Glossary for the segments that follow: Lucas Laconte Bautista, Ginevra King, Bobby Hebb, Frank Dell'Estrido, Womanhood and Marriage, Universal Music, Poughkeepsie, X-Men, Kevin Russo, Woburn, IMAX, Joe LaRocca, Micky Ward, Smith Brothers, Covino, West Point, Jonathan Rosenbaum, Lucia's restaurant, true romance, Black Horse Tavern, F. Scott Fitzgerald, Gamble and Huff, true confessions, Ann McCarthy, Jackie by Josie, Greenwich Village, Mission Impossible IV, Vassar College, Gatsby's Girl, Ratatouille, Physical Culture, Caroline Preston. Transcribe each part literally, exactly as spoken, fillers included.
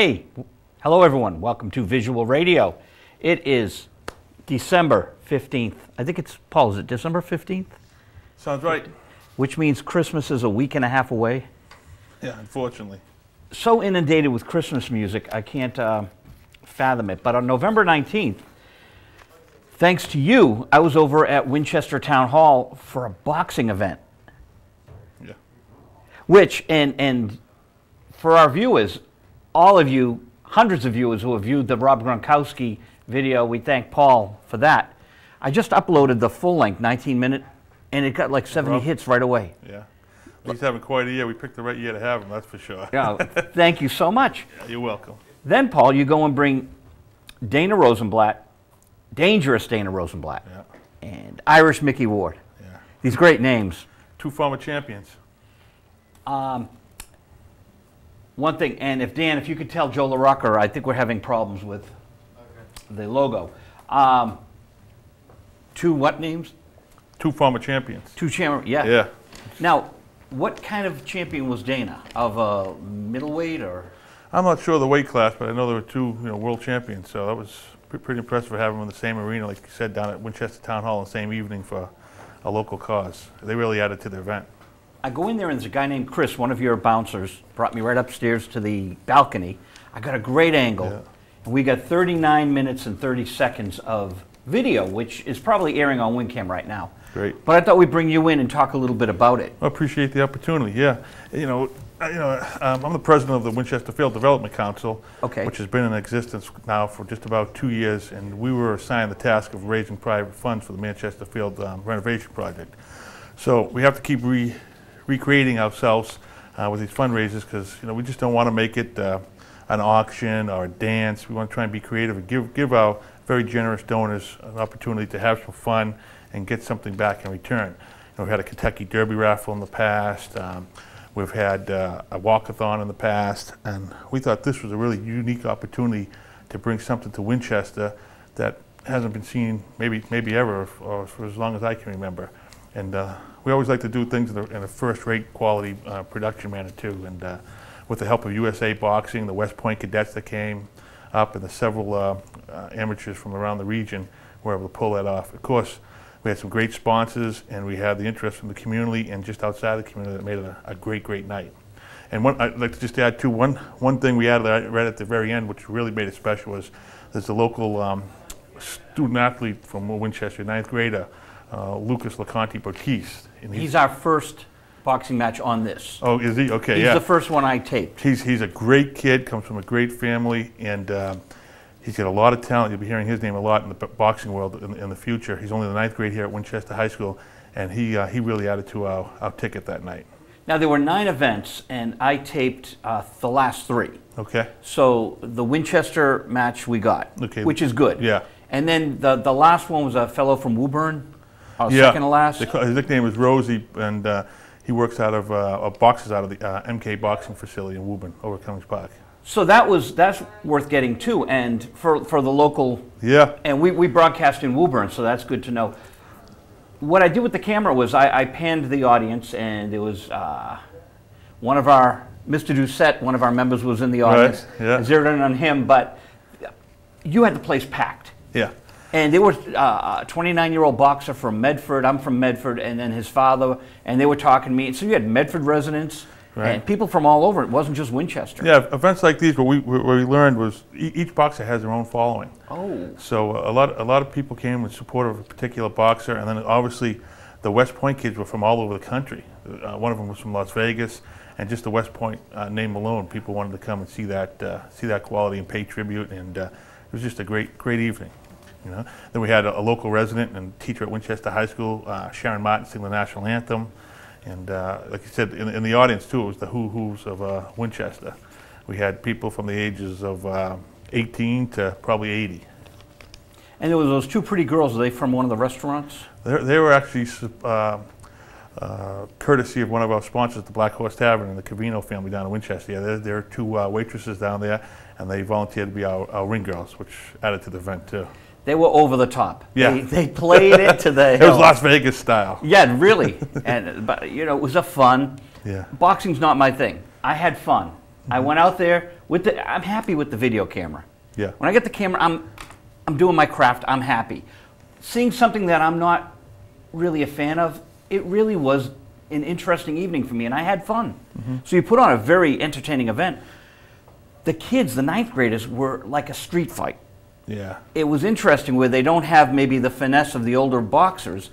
Hey, hello everyone. Welcome to Visual Radio. It is December fifteenth. I think it's, Paul, is it December fifteenth? Sounds right. Which means Christmas is a week and a half away. Yeah, unfortunately. So inundated with Christmas music, I can't uh, fathom it. But on November nineteenth, thanks to you, I was over at Winchester Town Hall for a boxing event. Yeah. Which, and, and for our viewers, all of you, hundreds of viewers who have viewed the Rob Gronkowski video, we thank Paul for that. I just uploaded the full-length nineteen minute, and it got like seventy Rob, hits right away. Yeah. He's having quite a year. We picked the right year to have him, that's for sure. Yeah, thank you so much. Yeah, you're welcome. Then, Paul, you go and bring Dana Rosenblatt, dangerous Dana Rosenblatt, yeah. And Irish Micky Ward. Yeah. These great names. Two former champions. Um... One thing, and if Dan, if you could tell Joe LaRocca, I think we're having problems with okay. the logo. Um, two what names? Two former champions. Two champions, yeah. Yeah. Now, what kind of champion was Dana? Of a middleweight or? I'm not sure of the weight class, but I know there were two you know, world champions, so that was pretty impressive for having them in the same arena, like you said, down at Winchester Town Hall the same evening for a local cause. They really added to the event. I go in there and there's a guy named Chris, one of your bouncers, brought me right upstairs to the balcony. I got a great angle. Yeah. And we got thirty-nine minutes and thirty seconds of video, which is probably airing on WinCam right now. Great. But I thought we'd bring you in and talk a little bit about it. I appreciate the opportunity, yeah. You know, I, you know um, I'm the president of the Winchester Field Development Council, okay. which has been in existence now for just about two years, and we were assigned the task of raising private funds for the Manchester Field um, renovation project. So we have to keep re recreating ourselves uh, with these fundraisers because you know we just don't want to make it uh, an auction or a dance. We want to try and be creative and give give our very generous donors an opportunity to have some fun and get something back in return. You know, we've had a Kentucky Derby raffle in the past. Um, we've had uh, a walkathon in the past, and we thought this was a really unique opportunity to bring something to Winchester that hasn't been seen maybe maybe ever or for as long as I can remember. And uh, we always like to do things in a, in a first-rate quality uh, production manner, too. And uh, with the help of U S A Boxing, the West Point cadets that came up, and the several uh, uh, amateurs from around the region were able to pull that off. Of course, we had some great sponsors, and we had the interest from the community and just outside the community that made it a, a great, great night. And one, I'd like to just add, too, one, one thing we added right at the very end, which really made it special, was there's a local um, student-athlete from Winchester, ninth grader, Uh, Lucas Laconte Bautista. He's, he's our first boxing match on this. Oh, is he? Okay, he's yeah. He's the first one I taped. He's, he's a great kid, comes from a great family, and um, he's got a lot of talent. You'll be hearing his name a lot in the boxing world in, in the future. He's only in the ninth grade here at Winchester High School, and he, uh, he really added to our, our ticket that night. Now, there were nine events, and I taped uh, the last three. Okay. So the Winchester match we got, okay. which is good. Yeah. And then the, the last one was a fellow from Woburn. Oh, yeah. Second to last? The, his nickname is Rosie, and uh, he works out of, uh, or boxes out of the uh, M K Boxing facility in Woburn, over Cummings Park. So that was, that's worth getting too, and for, for the local, yeah. and we, we broadcast in Woburn, so that's good to know. What I did with the camera was I, I panned the audience, and it was uh, one of our, Mister Doucette, one of our members was in the audience. Right. Yeah. I zeroed in on him, but you had the place packed. Yeah. And they were uh, a twenty-nine-year-old boxer from Medford. I'm from Medford, and then his father, and they were talking to me. So you had Medford residents right. and people from all over. It wasn't just Winchester. Yeah, events like these, what we, what we learned was each boxer has their own following. Oh. So a lot, a lot of people came in support of a particular boxer, and then obviously the West Point kids were from all over the country. Uh, one of them was from Las Vegas, and just the West Point uh, name alone, people wanted to come and see that, uh, see that quality and pay tribute, and uh, it was just a great, great evening. You know? Then we had a, a local resident and teacher at Winchester High School, uh, Sharon Martin, sing the national anthem. And uh, like you said, in, in the audience, too, it was the who-who's of uh, Winchester. We had people from the ages of uh, eighteen to probably eighty. And there were those two pretty girls. Are they from one of the restaurants? They're, they were actually uh, uh, courtesy of one of our sponsors, the Black Horse Tavern and the Covino family down in Winchester. Yeah, there, there are two uh, waitresses down there, and they volunteered to be our, our ring girls, which added to the event, too. They were over the top. Yeah. They, they played it to the hill. It was Las Vegas style. Yeah, really. And, but, you know, it was a fun. Yeah. Boxing's not my thing. I had fun. Mm-hmm. I went out there with the, I'm happy with the video camera. Yeah. When I get the camera, I'm, I'm doing my craft, I'm happy. Seeing something that I'm not really a fan of, it really was an interesting evening for me, and I had fun. Mm-hmm. So you put on a very entertaining event. The kids, the ninth graders, were like a street fight. Yeah. It was interesting where they don't have maybe the finesse of the older boxers.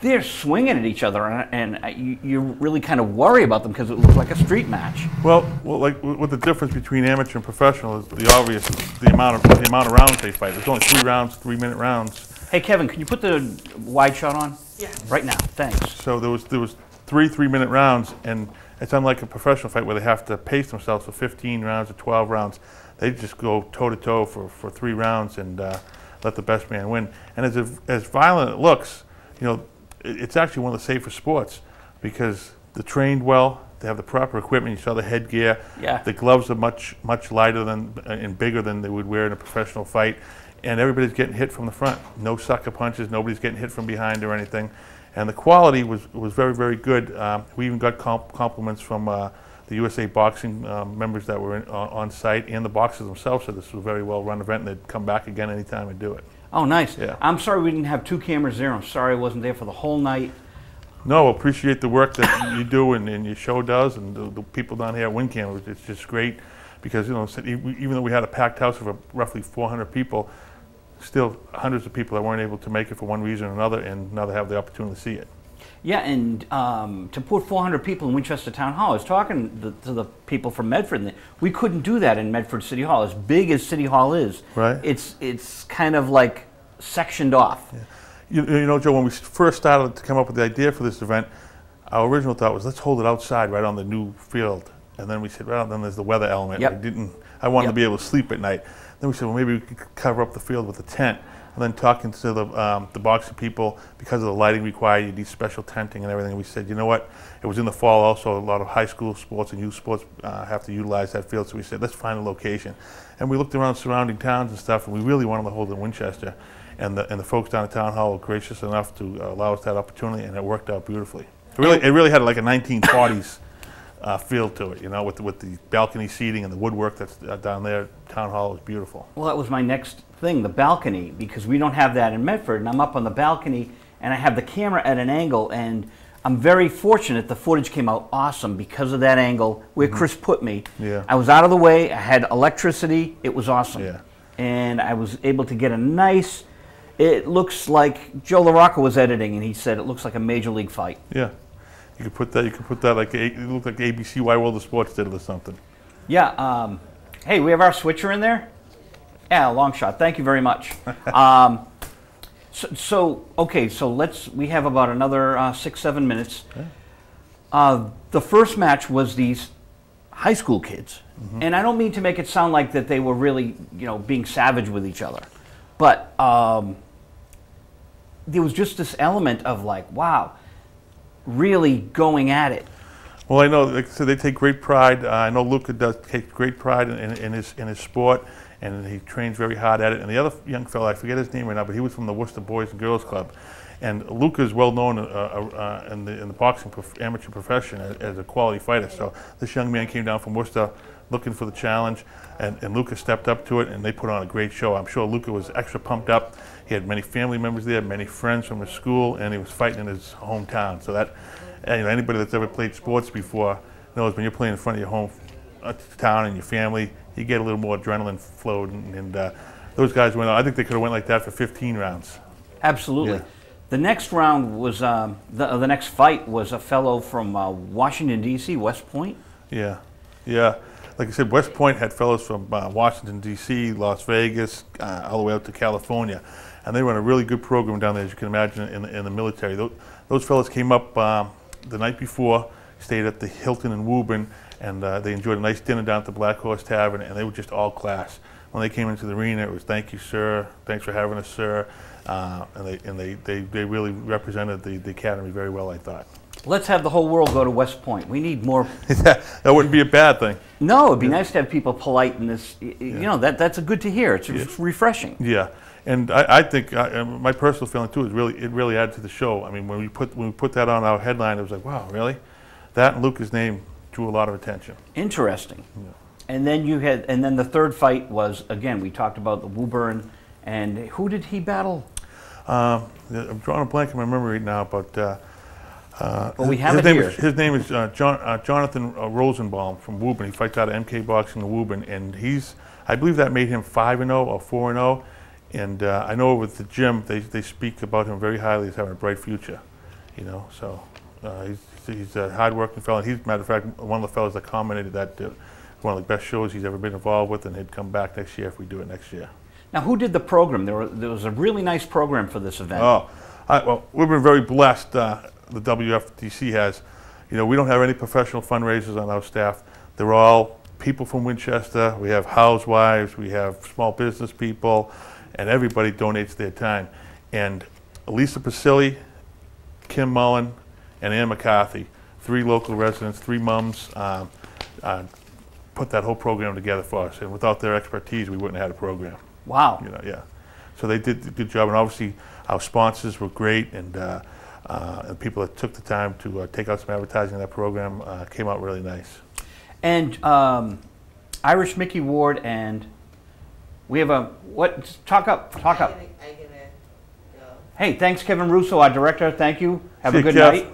They're swinging at each other, and, and you, you really kind of worry about them because it looks like a street match. Well, well, like what the difference between amateur and professional is the obvious, the amount of the amount of rounds they fight. There's only three rounds, three-minute rounds. Hey, Kevin, can you put the wide shot on? Yeah. Right now, thanks. So there was there was three three-minute rounds, and it's unlike a professional fight where they have to pace themselves for fifteen rounds or twelve rounds. They just go toe to toe for for three rounds and uh, let the best man win. And as a, as violent it looks, you know. It's actually one of the safer sports because they're trained well. They have the proper equipment. You saw the headgear. Yeah. The gloves are much much lighter than and bigger than they would wear in a professional fight. And everybody's getting hit from the front. No sucker punches. Nobody's getting hit from behind or anything. And the quality was was very very good. Um, we even got comp compliments from uh, the U S A Boxing uh, members that were in, uh, on site and the boxers themselves said this was a very well run event and they'd come back again anytime and do it. Oh, nice. Yeah. I'm sorry we didn't have two cameras there. I'm sorry I wasn't there for the whole night. No, appreciate the work that you do and, and your show does and the, the people down here at WinCam. It's just great because, you know, even though we had a packed house of roughly four hundred people, still hundreds of people that weren't able to make it for one reason or another, and now they have the opportunity to see it. Yeah, and um, to put four hundred people in Winchester Town Hall, I was talking to, to the people from Medford, and we couldn't do that in Medford City Hall. As big as City Hall is, right. it's, it's kind of like sectioned off. Yeah. You, you know, Joe, when we first started to come up with the idea for this event, our original thought was, let's hold it outside right on the new field. And then we said, well, then there's the weather element. Yep. I, didn't, I wanted yep. to be able to sleep at night. Then we said, well, maybe we could cover up the field with a tent. And then talking to the, um, the boxing people, because of the lighting required, you need special tenting and everything. We said, you know what? It was in the fall also. A lot of high school sports and youth sports uh, have to utilize that field. So we said, let's find a location. And we looked around surrounding towns and stuff, and we really wanted to hold it in Winchester. And the, and the folks down at Town Hall were gracious enough to allow us that opportunity, and it worked out beautifully. It really, it really had like a nineteen forties uh, feel to it, you know, with the, with the balcony seating and the woodwork that's down there. Town Hall was beautiful. Well, that was my next thing, the balcony, because we don't have that in Medford, and I'm up on the balcony and I have the camera at an angle, and I'm very fortunate the footage came out awesome because of that angle where mm-hmm. Chris put me. Yeah. I was out of the way, I had electricity, it was awesome. Yeah. And I was able to get a nice, it looks like Joe LaRocca was editing and he said it looks like a major league fight. Yeah. You could put that, you could put that like, it looked like A B C Wide World of Sports did it or something. Yeah. Um, hey, we have our switcher in there? Yeah, long shot. Thank you very much. um, so, so, okay, so let's, we have about another uh, six, seven minutes. Okay. Uh, the first match was these high school kids. Mm-hmm. And I don't mean to make it sound like that they were really, you know, being savage with each other. But um, there was just this element of like, wow, really going at it. Well, I know, so they take great pride. Uh, I know Luca does take great pride in, in, in, his, in his sport, and he trains very hard at it. And the other young fella, I forget his name right now, but he was from the Worcester Boys and Girls Club. And Luca is well known uh, uh, in, the, in the boxing prof amateur profession as, as a quality fighter. So this young man came down from Worcester looking for the challenge, and, and Luca stepped up to it, and they put on a great show. I'm sure Luca was extra pumped up. He had many family members there, many friends from his school, and he was fighting in his hometown. So that. And, you know, anybody that's ever played sports before knows when you're playing in front of your home uh, town and your family, you get a little more adrenaline flowed, and, and uh, those guys went. I think they could have went like that for fifteen rounds. Absolutely. Yeah. The next round was um, the uh, the next fight was a fellow from uh, Washington D C, West Point. Yeah, yeah. Like I said, West Point had fellows from uh, Washington D C, Las Vegas, uh, all the way up to California, and they run a really good program down there, as you can imagine, in the, in the military. Those, those fellows came up. Um, The night before, stayed at the Hilton in Woburn, and uh, they enjoyed a nice dinner down at the Black Horse Tavern, and they were just all class. When they came into the arena, it was thank you, sir, thanks for having us, sir, uh, and, they, and they, they, they really represented the, the academy very well, I thought. Let's have the whole world go to West Point. We need more. That wouldn't be a bad thing. No, it'd be yeah. nice to have people polite in this. You yeah. know, that, that's a good to hear. It's yeah. refreshing. Yeah. And I, I think I, my personal feeling too is really it really added to the show. I mean, when we put when we put that on our headline, it was like, wow, really? That and Luca's name drew a lot of attention. Interesting. Yeah. And then you had, and then the third fight was, again, we talked about the Woburn, and who did he battle? Uh, I'm drawing a blank in my memory now, but uh, uh, well, we have his, it name here. Is, his name is uh, John, uh, Jonathan uh, Rosenbaum from Woburn. He fights out of M K Boxing in Woburn, and he's, I believe that made him five and oh or four and oh. And uh, I know with the gym, they, they speak about him very highly as having a bright future, you know, so uh, he's, he's a hard-working fellow. He's, matter of fact, one of the fellows that commented that uh, one of the best shows he's ever been involved with, and he'd come back next year if we do it next year. Now, who did the program? There, were, there was a really nice program for this event. Oh, I, well, we've been very blessed, uh, the W F D C has. You know, we don't have any professional fundraisers on our staff. They're all people from Winchester. We have housewives, we have small business people, and everybody donates their time. And Elisa Pasilli, Kim Mullen, and Ann McCarthy, three local residents, three mums, um, uh, put that whole program together for us. And without their expertise, we wouldn't have had a program. Wow. You know, yeah. So they did a good job. And obviously, our sponsors were great. And uh, uh, the people that took the time to uh, take out some advertising in that program uh, came out really nice. And um, Irish Micky Ward and... We have a, what, talk up, talk up. I gotta, I gotta go. Hey, thanks, Kevin Russo, our director, thank you. Have See a good Jeff. night.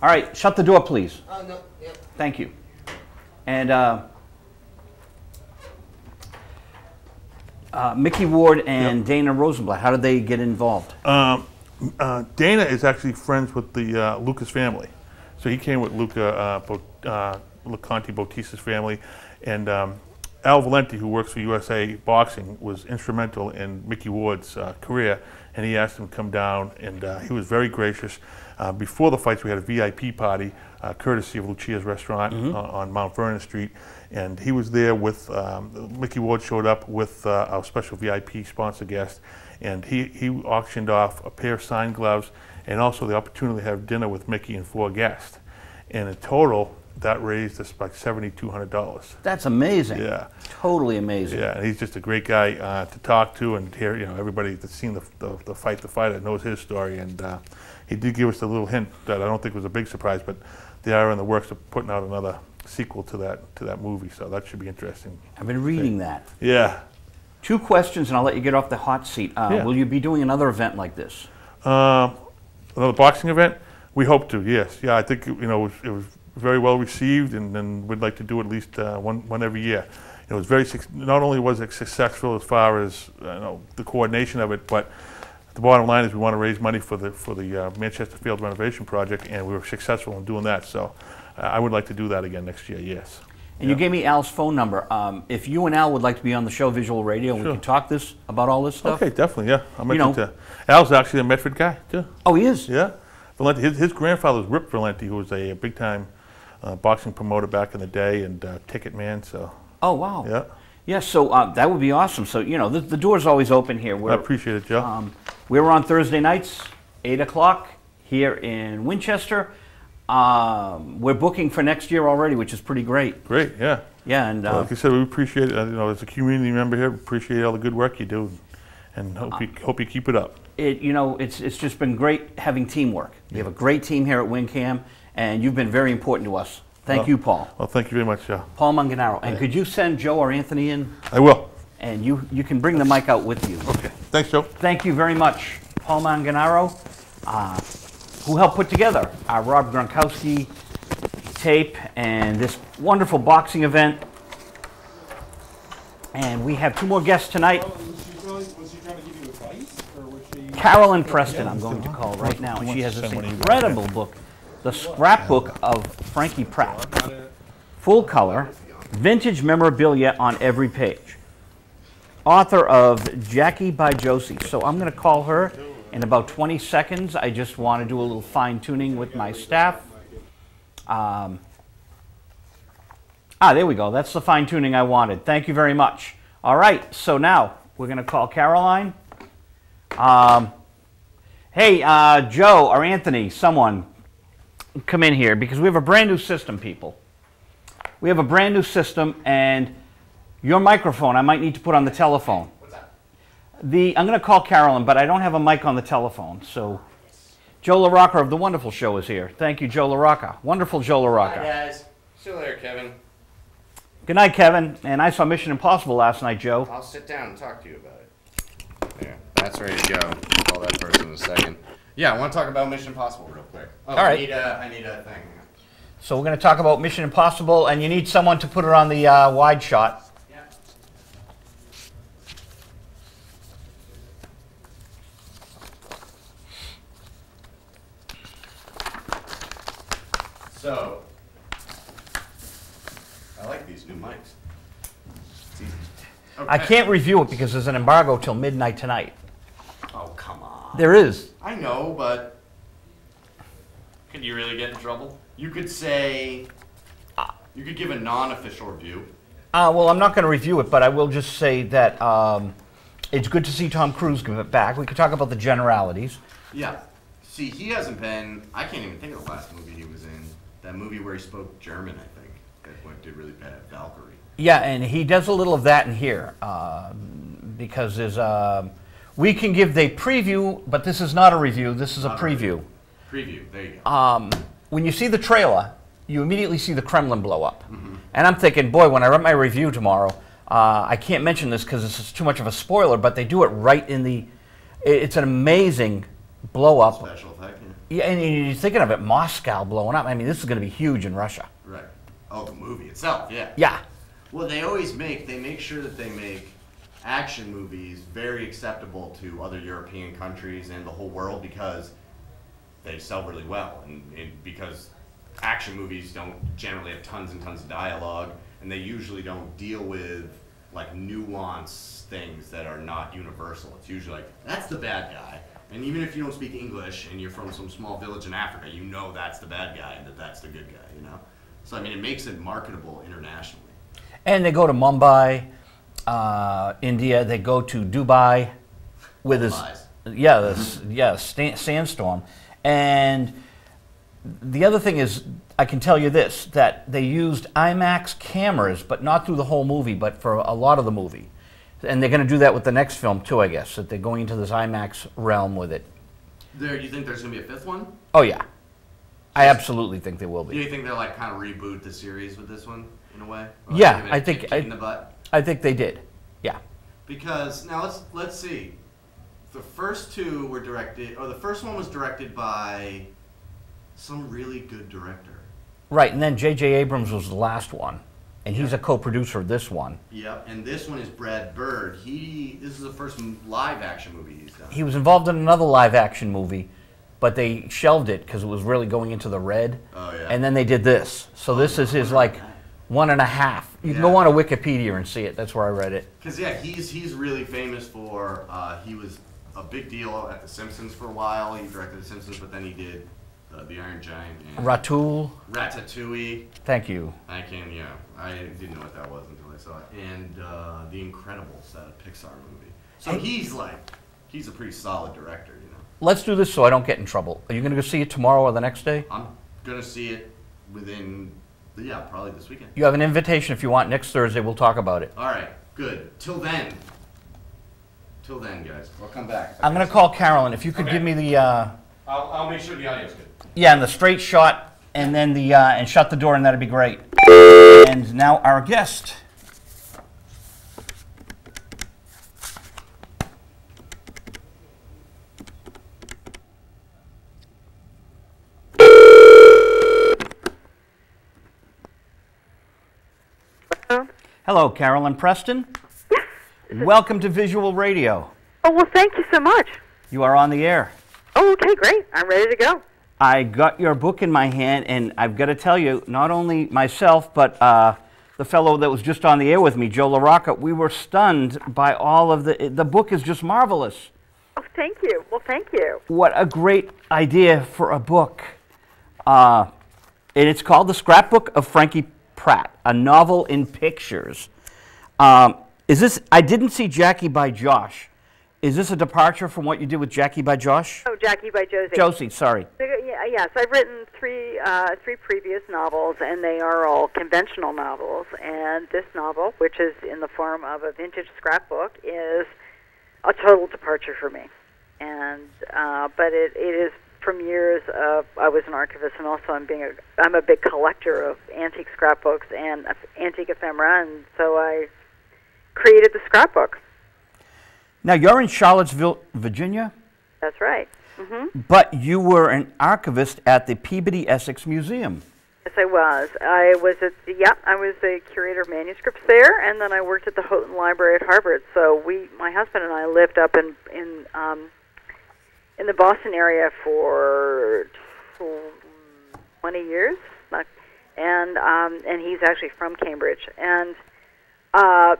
All right, shut the door, please. Oh, no, yeah. Thank you. And uh, uh, Micky Ward and yep. Dana Rosenblatt, how did they get involved? Um, uh, Dana is actually friends with the uh, Lucas family. So he came with Luca, uh, Bo uh, Laconte Bautista's family, and um, Al Valenti, who works for U S A Boxing, was instrumental in Micky Ward's uh, career, and he asked him to come down, and uh, he was very gracious. Uh, before the fights, we had a V I P party, uh, courtesy of Lucia's Restaurant mm-hmm. on, on Mount Vernon Street, and he was there with, um, Micky Ward showed up with uh, our special V I P sponsor guest, and he, he auctioned off a pair of signed gloves, and also the opportunity to have dinner with Micky and four guests. And in total, that raised us like seven thousand two hundred dollars. That's amazing. Yeah. Totally amazing. Yeah, and he's just a great guy uh, to talk to, and hear, you know, everybody that's seen the, the, the fight, the fighter knows his story, and uh, he did give us a little hint that I don't think was a big surprise, but they are in the works of putting out another sequel to that, to that movie, so that should be interesting. I've been reading that. Yeah. Two questions, and I'll let you get off the hot seat. Uh, yeah. Will you be doing another event like this? Uh, another boxing event? We hope to, yes. Yeah, I think, you know, it was, it was very well received, and then we'd like to do at least uh, one one every year. It was very not only was it successful as far as you know the coordination of it, but the bottom line is we want to raise money for the for the uh, Manchester Field renovation project, and we were successful in doing that. So uh, I would like to do that again next year. Yes. And yeah. you gave me Al's phone number. Um, if you and Al would like to be on the show, Visual Radio, sure. we can talk this about all this stuff. Okay, definitely. Yeah, I'm you know, to, Al's actually a Medford guy too. Oh, he is. Yeah, Valenti. His his grandfather was Rip Valenti, who was a, a big time. Uh, boxing promoter back in the day, and uh, ticket man. So. Oh wow. Yeah. Yeah. So uh, that would be awesome. So you know the, the door's always open here. We're, I appreciate it, Joe. Um, we're on Thursday nights, eight o'clock here in Winchester. Um, we're booking for next year already, which is pretty great. Great. Yeah. Yeah. And uh, well, like I said, we appreciate it. You know, as a community member here, we appreciate all the good work you do, and hope uh, you hope you keep it up. It you know it's it's just been great having teamwork. You yeah. have a great team here at WinCam. And you've been very important to us. Thank well, you, Paul. Well, thank you very much, Joe. Paul Manganaro. And yeah. could you send Joe or Anthony in? I will. And you, you can bring the mic out with you. Okay. Thanks, Joe. Thank you very much. Paul Manganaro, uh, who helped put together our Rob Gronkowski tape and this wonderful boxing event. And we have two more guests tonight. Caroline Preston, I'm going to call right now. And she has this incredible book. The Scrapbook of Frankie Pratt. Full color, vintage memorabilia on every page. Author of Jackie by Josie. So I'm going to call her in about twenty seconds. I just want to do a little fine tuning with my staff. Um, ah, there we go. That's the fine tuning I wanted. Thank you very much. All right. So now we're going to call Caroline. Um, hey, uh, Joe or Anthony, someone. Come in here because we have a brand new system, people. We have a brand new system, and your microphone I might need to put on the telephone. What's that? The I'm going to call Caroline, but I don't have a mic on the telephone. So, Joe LaRocca of the wonderful show is here. Thank you, Joe LaRocca. Wonderful Joe LaRocca. Hi guys. See you later, Kevin. Good night, Kevin. And I saw Mission Impossible last night, Joe. I'll sit down and talk to you about it. There, that's ready to go. I'll call that person in a second. Yeah, I want to talk about Mission Impossible real quick. Oh, all right. I need a, I need a thing. So we're going to talk about Mission Impossible, and you need someone to put her on the uh, wide shot. Yeah. So, I like these new mics. It's easy. Okay. I can't review it because there's an embargo till midnight tonight. Oh, come on. There is. I know, but could you really get in trouble? You could say, you could give a non-official review. Uh, well, I'm not going to review it, but I will just say that um, it's good to see Tom Cruise give it back. We could talk about the generalities. Yeah. See, he hasn't been, I can't even think of the last movie he was in. That movie where he spoke German, I think, that went, did really bad at Valkyrie. Yeah, and he does a little of that in here, uh, because there's a, we can give the preview, but this is not a review, this is a preview. A preview, there you go. Um, When you see the trailer, you immediately see the Kremlin blow up. Mm-hmm. And I'm thinking, boy, when I write my review tomorrow, uh, I can't mention this because this is too much of a spoiler, but they do it right in the... It's an amazing blow up. Special effect, yeah. Yeah, and you're thinking of it, Moscow blowing up. I mean, this is going to be huge in Russia. Right. Oh, the movie itself, yeah. Yeah. Well, they always make, they make sure that they make action movies very acceptable to other European countries and the whole world because they sell really well, and, and because action movies don't generally have tons and tons of dialogue, and they usually don't deal with like nuanced things that are not universal. It's usually like, that's the bad guy, and even if you don't speak English and you're from some small village in Africa, you know that's the bad guy and that that's the good guy, you know? So I mean, it makes it marketable internationally. And they go to Mumbai, uh, India, they go to Dubai with his, yeah, this, yeah, st sandstorm. And the other thing is, I can tell you this, that they used IMAX cameras, but not through the whole movie, but for a lot of the movie. And they're going to do that with the next film, too, I guess, that they're going into this IMAX realm with it. There, you think there's going to be a fifth one? Oh, yeah. I absolutely think there will be. Do you think they'll like, kind of reboot the series with this one, in a way? Or yeah, like, I think I, in the butt? I think they did, yeah. Because, now, let's let's see. The first two were directed, or the first one was directed by some really good director. Right, and then J J Abrams was the last one, and he's a co-producer of this one. Yep, and this one is Brad Bird. He, this is the first live-action movie he's done. He was involved in another live-action movie, but they shelved it because it was really going into the red. Oh, yeah. And then they did this. So this is his, like, one and a half. You can yeah. go on to Wikipedia and see it. That's where I read it. Because, yeah, he's, he's really famous for, uh, he was... a big deal at The Simpsons for a while. He directed The Simpsons, but then he did uh, The Iron Giant. And Ratul. Ratatouille. Thank you. I can, yeah. I didn't know what that was until I saw it. And uh, The Incredibles, that Pixar movie. So hey, he's like, he's a pretty solid director, you know. Let's do this so I don't get in trouble. Are you going to go see it tomorrow or the next day? I'm going to see it within, yeah, probably this weekend. You have an invitation if you want. Next Thursday, we'll talk about it. All right, good. Till then. Till then, guys, we'll come back. I'm going to call Carolyn. If you could okay. give me the... Uh, I'll, I'll make sure the audio's good. Yeah, and the straight shot, and then the uh, and shut the door, and that'd be great. And now our guest. Hello, Hello Caroline Preston. Welcome to Visual Radio. Oh, well, thank you so much. You are on the air. Oh, okay, great. I'm ready to go. I got your book in my hand, and I've got to tell you, not only myself, but uh, the fellow that was just on the air with me, Joe LaRocca, we were stunned by all of the... The book is just marvelous. Oh, thank you. Well, thank you. What a great idea for a book. Uh, and it's called The Scrapbook of Frankie Pratt, a novel in pictures. Um... Is this, I didn't see Jackie by Josh. Is this a departure from what you did with Jackie by Josh? Oh, Jackie by Josie. Josie, sorry. Yeah, yes, I've written three, uh, three previous novels, and they are all conventional novels. And this novel, which is in the form of a vintage scrapbook, is a total departure for me. And, uh, but it, it is from years of, I was an archivist, and also I'm being a, I'm a big collector of antique scrapbooks and antique ephemera, and so I created the scrapbook. Now, you're in Charlottesville, Virginia? That's right. Mm-hmm. But you were an archivist at the Peabody Essex Museum. Yes, I was. I was at the, yeah, I was the curator of manuscripts there, and then I worked at the Houghton Library at Harvard. So we, my husband and I, lived up in in um, in the Boston area for twenty years, and um, and he's actually from Cambridge, and uh,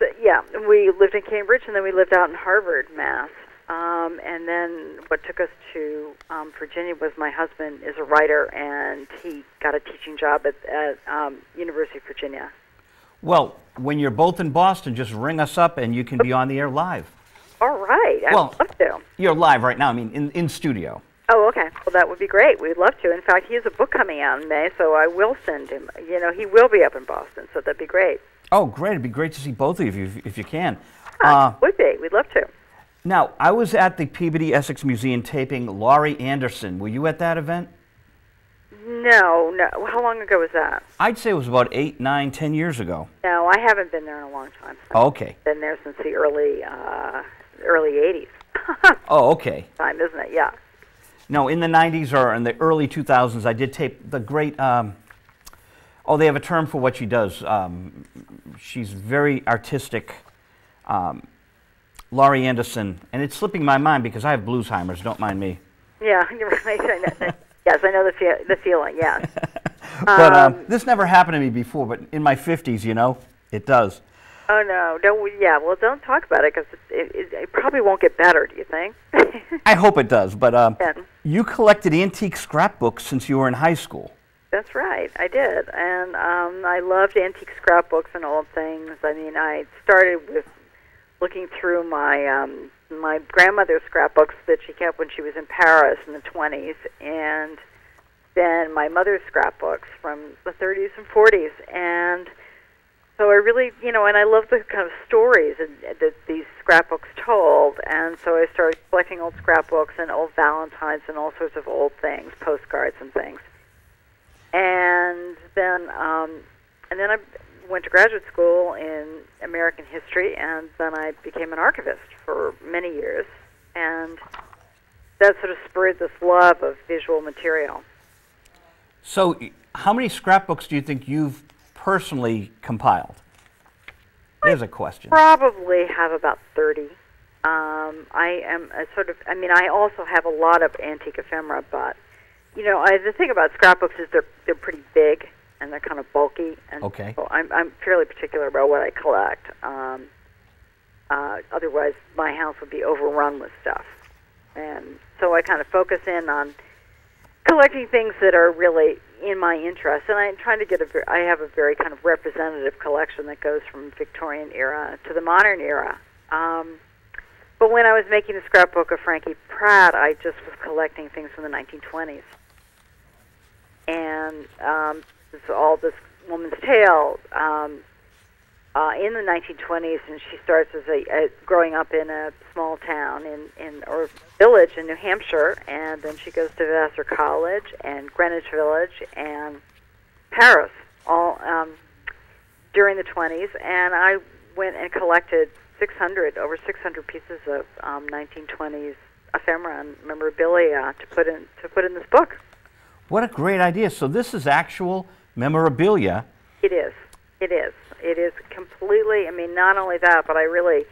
so, yeah, we lived in Cambridge, and then we lived out in Harvard, Mass. Um, and then what took us to um, Virginia was my husband is a writer, and he got a teaching job at, at um, University of Virginia. Well, when you're both in Boston, just ring us up, and you can be on the air live. All right. I'd well, love to. You're live right now, I mean, in, in studio. Oh, okay. Well, that would be great. We'd love to. In fact, he has a book coming out in May, so I will send him. You know, he will be up in Boston, so that'd be great. Oh, great. It'd be great to see both of you if, if you can. Yeah, uh, it would be. We'd love to. Now, I was at the Peabody Essex Museum taping Laurie Anderson. Were you at that event? No, no. How long ago was that? I'd say it was about eight, nine, ten years ago. No, I haven't been there in a long time. Oh, okay. I've been there since the early, uh, early eighties. Oh, okay. Time, isn't it? Yeah. No, in the nineties or in the early two thousands, I did tape the great, um, oh, they have a term for what she does. Um, she's very artistic. Um, Laurie Anderson, and it's slipping my mind because I have Bluesheimer's, don't mind me. Yeah, you're right. I know. Yes, I know the, feel, the feeling, yes. But um, um, this never happened to me before, but in my fifties, you know, it does. Oh, no, don't, yeah, well, don't talk about it because it, it, it probably won't get better, do you think? I hope it does, but um, yeah. You collected antique scrapbooks since you were in high school. That's right, I did, and um, I loved antique scrapbooks and old things. I mean, I started with looking through my um, my grandmother's scrapbooks that she kept when she was in Paris in the twenties, and then my mother's scrapbooks from the thirties and forties, and so I really, you know, and I loved the kind of stories that these scrapbooks told, and so I started collecting old scrapbooks and old Valentines and all sorts of old things, postcards and things, and then um, and then I. went to graduate school in American history, and then I became an archivist for many years, and that sort of spurred this love of visual material. So how many scrapbooks do you think you've personally compiled? There's a question. I probably have about thirty. Um, I am a sort of, I mean, I also have a lot of antique ephemera, but, you know, I, the thing about scrapbooks is they're, they're pretty big, and they're kind of bulky, and okay. so I'm, I'm fairly particular about what I collect. Um, uh, otherwise, my house would be overrun with stuff. And so I kind of focus in on collecting things that are really in my interest, and I'm trying to get a, I have a very kind of representative collection that goes from Victorian era to the modern era. Um, but when I was making the scrapbook of Frankie Pratt, I just was collecting things from the nineteen twenties. And um, all this woman's tale um, uh, in the nineteen twenties, and she starts as a, a growing up in a small town in, in or village in New Hampshire, and then she goes to Vassar College and Greenwich Village and Paris, all um, during the twenties. And I went and collected six hundred over six hundred pieces of um, nineteen twenties ephemera and memorabilia to put in to put in this book. What a great idea! So this is actual memorabilia. It is. It is. It is completely. I mean, not only that, but I really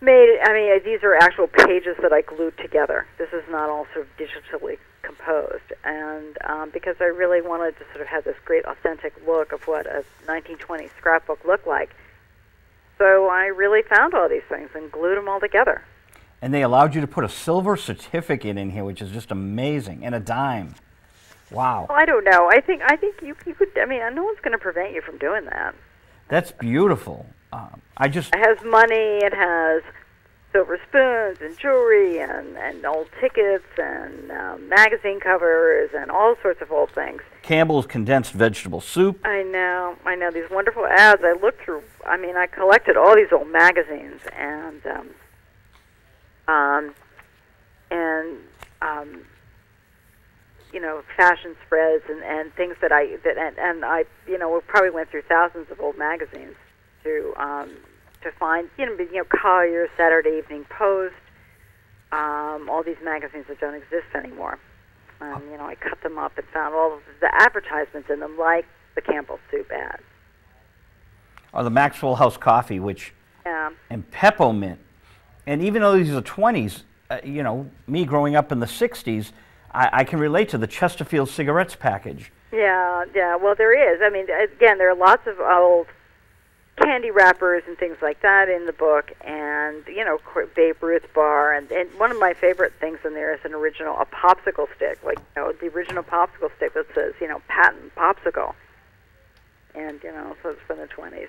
made it. I mean, these are actual pages that I glued together. This is not all sort of digitally composed, and um, because I really wanted to sort of have this great authentic look of what a nineteen twenties scrapbook looked like, so I really found all these things and glued them all together. And they allowed you to put a silver certificate in here, which is just amazing, and a dime. Wow. Well, I don't know. I think I think you, you could. I mean, no one's going to prevent you from doing that. That's beautiful. Um, I just. It has money. It has silver spoons and jewelry and, and old tickets and um, magazine covers and all sorts of old things. Campbell's condensed vegetable soup. I know. I know these wonderful ads. I looked through. I mean, I collected all these old magazines and um, um, and um. you know, fashion spreads and, and things that I that and, and I you know probably went through thousands of old magazines to um, to find you know you know Collier, Saturday Evening Post, um, all these magazines that don't exist anymore. Um, you know, I cut them up and found all of the advertisements in them, like the Campbell Soup ad. Or the Maxwell House coffee, which yeah. and peppermint, and even though these are twenties, uh, you know, me growing up in the sixties, I, I can relate to the Chesterfield cigarettes package. Yeah, yeah. Well, there is. I mean, again, there are lots of old candy wrappers and things like that in the book, and you know, Babe Ruth bar, and, and one of my favorite things in there is an original a popsicle stick, like you know, the original popsicle stick that says you know patent popsicle, and you know, so it's from the twenties.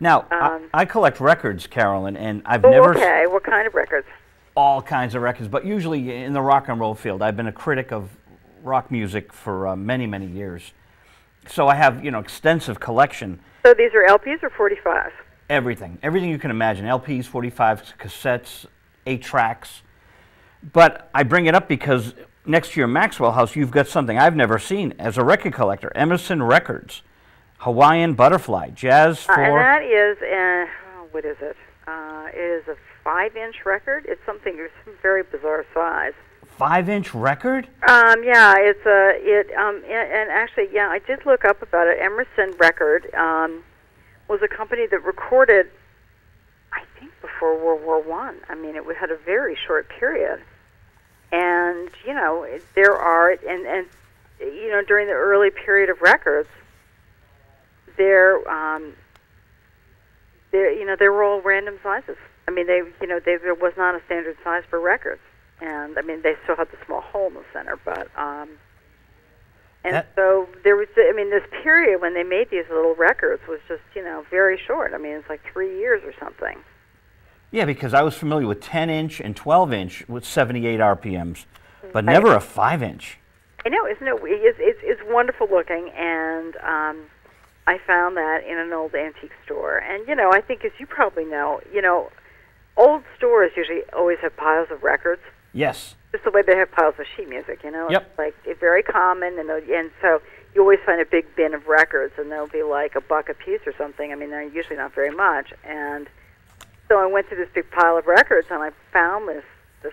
Now, um, I, I collect records, Carolyn, and I've oh, never... Okay, what kind of records? All kinds of records, but usually in the rock and roll field. I've been a critic of rock music for uh, many, many years. So I have, you know, extensive collection. So these are L Ps or forty-fives? Everything. Everything you can imagine. L Ps, forty-fives, cassettes, eight tracks. But I bring it up because next to your Maxwell House, you've got something I've never seen as a record collector, Emerson Records. Hawaiian Butterfly, Jazz for... Uh, and that is, a, oh, what is it? Uh, it is a five inch record. It's something, some very bizarre size. Five inch record? Um, yeah, it's a, it, um, and, and actually, yeah, I did look up about it. Emerson Record um, was a company that recorded, I think, before World War One. I mean, it had a very short period. And, you know, there are, and, and you know, during the early period of records, There, um, there, you know, they were all random sizes. I mean, they, you know, they, there was not a standard size for records, and I mean, they still had the small hole in the center. But, um, and that, so there was, I mean, this period when they made these little records was just, you know, very short. I mean, it's like three years or something. Yeah, because I was familiar with ten inch and twelve inch with seventy-eight R P Ms, but right. never a five inch. I know, isn't it? It's it's, it's wonderful looking and. Um, I found that in an old antique store. And, you know, I think, as you probably know, you know, old stores usually always have piles of records. Yes. Just the way they have piles of sheet music, you know? Yep. It's like, it's very common, and, and so you always find a big bin of records, and they'll be like a buck a piece or something. I mean, they're usually not very much. And so I went to this big pile of records, and I found this, this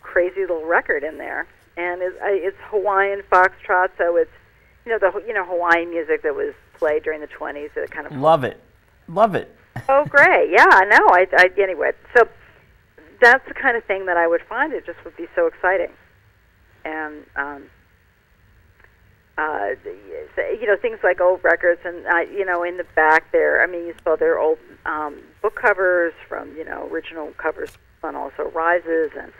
crazy little record in there. And it's, it's Hawaiian foxtrot, so it's, you know, the you know Hawaiian music that was played during the twenties. That kind of love it, love it. Oh, great! Yeah, I know. I, I anyway. So that's the kind of thing that I would find. It just would be so exciting, and um, uh, you know, things like old records, and uh, you know, in the back there. I mean, you saw their old um, book covers from you know original covers, and also Rises and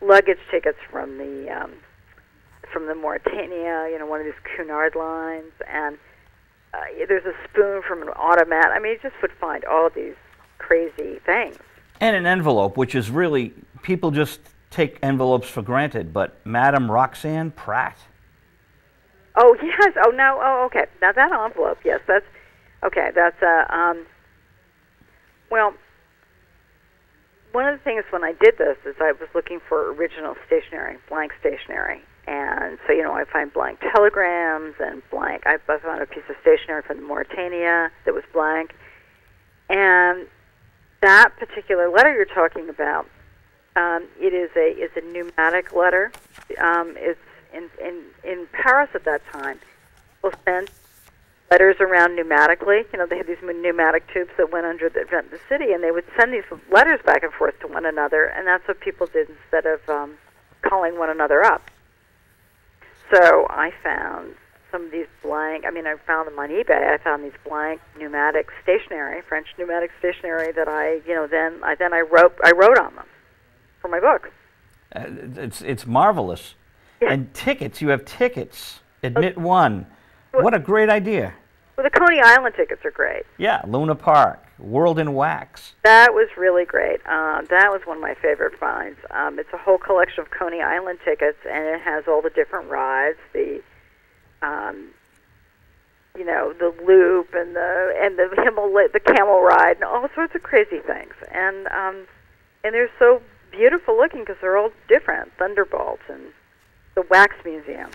luggage tickets from the. Um, from the Mauritania, you know, one of these Cunard lines, and uh, there's a spoon from an automat. I mean, you just would find all these crazy things. And an envelope, which is really, people just take envelopes for granted, but Madame Roxanne Pratt. Oh, yes. Oh, no. Oh, okay. Now, that envelope, yes, that's, okay, that's, uh, um, well, one of the things when I did this is I was looking for original stationery, blank stationery. And so, you know, I find blank telegrams and blank. I found a piece of stationery from the Mauritania that was blank. And that particular letter you're talking about, um, it is a is a pneumatic letter. Um, it's in, in, in Paris at that time, people sent letters around pneumatically. You know, they had these pneumatic tubes that went under the, the city, and they would send these letters back and forth to one another. And that's what people did instead of um, calling one another up. So I found some of these blank, I mean, I found them on eBay. I found these blank pneumatic stationery, French pneumatic stationery that I, you know, then I, then I, wrote, I wrote on them for my book. Uh, it's, it's marvelous. Yeah. And tickets, you have tickets. Admit well, one. Well, what a great idea. Well, the Coney Island tickets are great. Yeah, Luna Park, World in Wax. That was really great. Uh, that was one of my favorite finds. Um, it's a whole collection of Coney Island tickets, and it has all the different rides, the, um, you know, the loop and the and the Himalaya, the camel ride, and all sorts of crazy things. And um, and they're so beautiful looking because they're all different. Thunderbolt and the Wax Museum.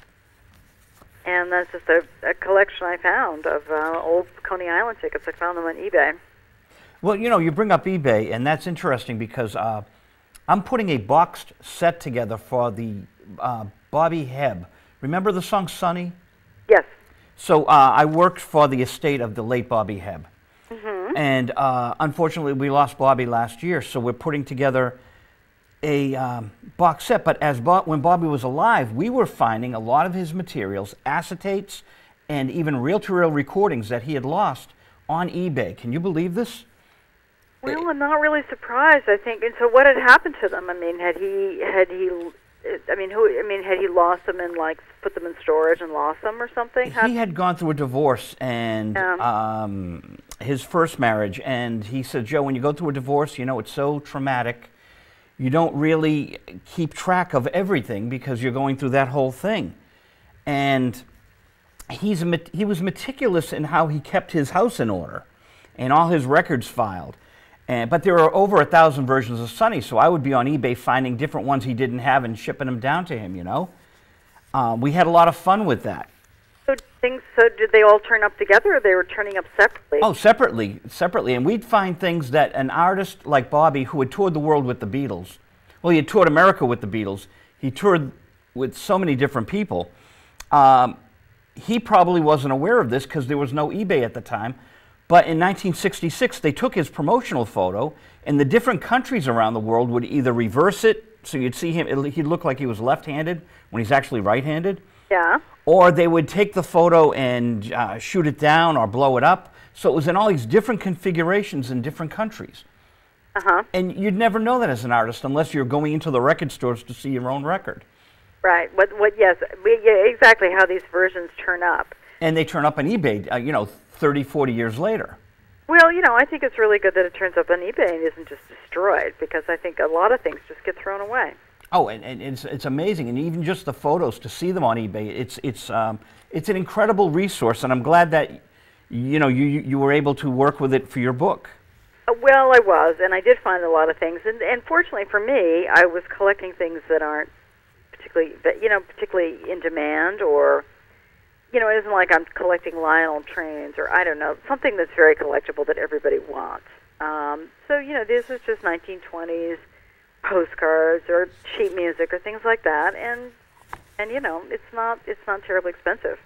And that's just a, a collection I found of uh, old Coney Island tickets. I found them on eBay. Well, you know, you bring up eBay, and that's interesting because uh, I'm putting a boxed set together for the uh, Bobby Hebb. Remember the song Sonny? Yes. So uh, I worked for the estate of the late Bobby Hebb. Mm-hmm. And uh, unfortunately, we lost Bobby last year, so we're putting together a um, box set. But as Bo when Bobby was alive, we were finding a lot of his materials, acetates, and even reel-to-reel recordings that he had lost on eBay. Can you believe this? Well, I'm not really surprised. I think, and so what had happened to them? I mean, had he had he, I mean, who? I mean, had he lost them and like put them in storage and lost them or something? He had gone through a divorce and yeah. um, his first marriage, and he said, Joe, when you go through a divorce, you know, it's so traumatic. You don't really keep track of everything because you're going through that whole thing. And he's he was meticulous in how he kept his house in order and all his records filed. And, but there are over a thousand versions of Sonny, so I would be on eBay finding different ones he didn't have and shipping them down to him, you know? Uh, we had a lot of fun with that. So, things, so did they all turn up together or they were turning up separately? Oh, separately, separately. And we'd find things that an artist like Bobby, who had toured the world with the Beatles, well, he had toured America with the Beatles, he toured with so many different people, um, he probably wasn't aware of this because there was no eBay at the time. But in nineteen sixty-six, they took his promotional photo, and the different countries around the world would either reverse it, so you'd see him, he'd look like he was left-handed when he's actually right-handed. Yeah. Or they would take the photo and uh, shoot it down or blow it up. So it was in all these different configurations in different countries. Uh-huh. And you'd never know that as an artist unless you're going into the record stores to see your own record. Right. What? What? Yes. We, yeah, exactly how these versions turn up. And they turn up on eBay, uh, you know, thirty, forty years later. Well, you know, I think it's really good that it turns up on eBay and isn't just destroyed, because I think a lot of things just get thrown away. Oh, and, and it's, it's amazing, and even just the photos, to see them on eBay, it's, it's, um, it's an incredible resource, and I'm glad that, you know, you, you were able to work with it for your book. Uh, well, I was, and I did find a lot of things, and, and fortunately for me, I was collecting things that aren't particularly, you know, particularly in demand, or... You know, it isn't like I'm collecting Lionel trains or, I don't know, something that's very collectible that everybody wants. Um, so, you know, this is just nineteen twenties postcards or sheet music or things like that. And, and you know, it's not, it's not terribly expensive.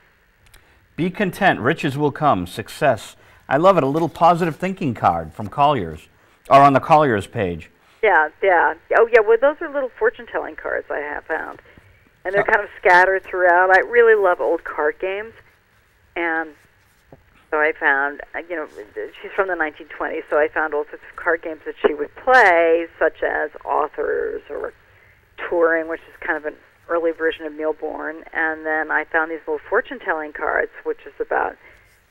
Be content. Riches will come. Success. I love it. A little positive thinking card from Collier's, or on the Collier's page. Yeah, yeah. Oh, yeah, well, those are little fortune-telling cards I have found. And they're kind of scattered throughout. I really love old card games. And so I found, you know, she's from the nineteen twenties, so I found all sorts of card games that she would play, such as Authors or Touring, which is kind of an early version of Milbourne. And then I found these little fortune-telling cards, which is about,